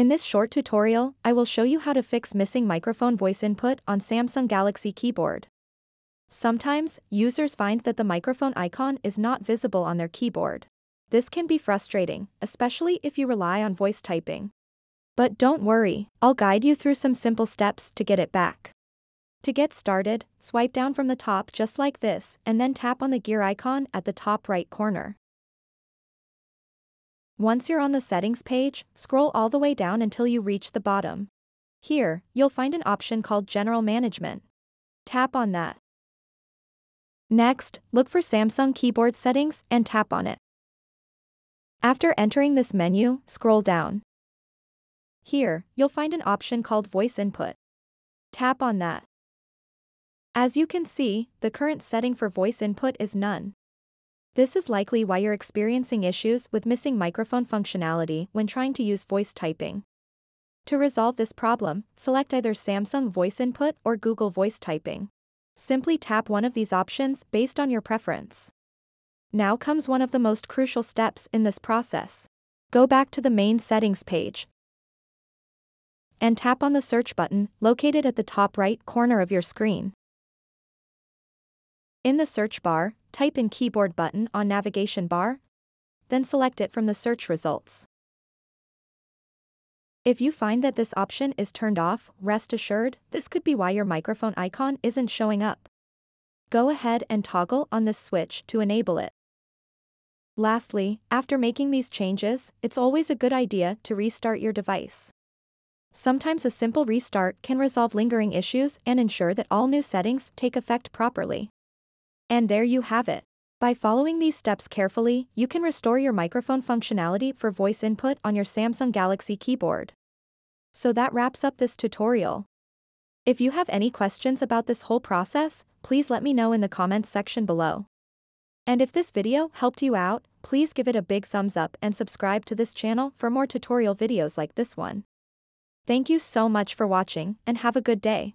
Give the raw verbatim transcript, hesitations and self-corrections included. In this short tutorial, I will show you how to fix missing microphone voice input on Samsung Galaxy Keyboard. Sometimes, users find that the microphone icon is not visible on their keyboard. This can be frustrating, especially if you rely on voice typing. But don't worry, I'll guide you through some simple steps to get it back. To get started, swipe down from the top just like this and then tap on the gear icon at the top right corner. Once you're on the settings page, scroll all the way down until you reach the bottom. Here, you'll find an option called General Management. Tap on that. Next, look for Samsung Keyboard Settings and tap on it. After entering this menu, scroll down. Here, you'll find an option called Voice Input. Tap on that. As you can see, the current setting for voice input is none. This is likely why you're experiencing issues with missing microphone functionality when trying to use voice typing. To resolve this problem, select either Samsung Voice Input or Google Voice Typing. Simply tap one of these options based on your preference. Now comes one of the most crucial steps in this process. Go back to the main settings page and tap on the search button located at the top right corner of your screen. In the search bar, type in keyboard button on navigation bar, then select it from the search results. If you find that this option is turned off, rest assured, this could be why your microphone icon isn't showing up. Go ahead and toggle on this switch to enable it. Lastly, after making these changes, it's always a good idea to restart your device. Sometimes a simple restart can resolve lingering issues and ensure that all new settings take effect properly. And there you have it. By following these steps carefully, you can restore your microphone functionality for voice input on your Samsung Galaxy Keyboard. So that wraps up this tutorial. If you have any questions about this whole process, please let me know in the comments section below. And if this video helped you out, please give it a big thumbs up and subscribe to this channel for more tutorial videos like this one. Thank you so much for watching and have a good day.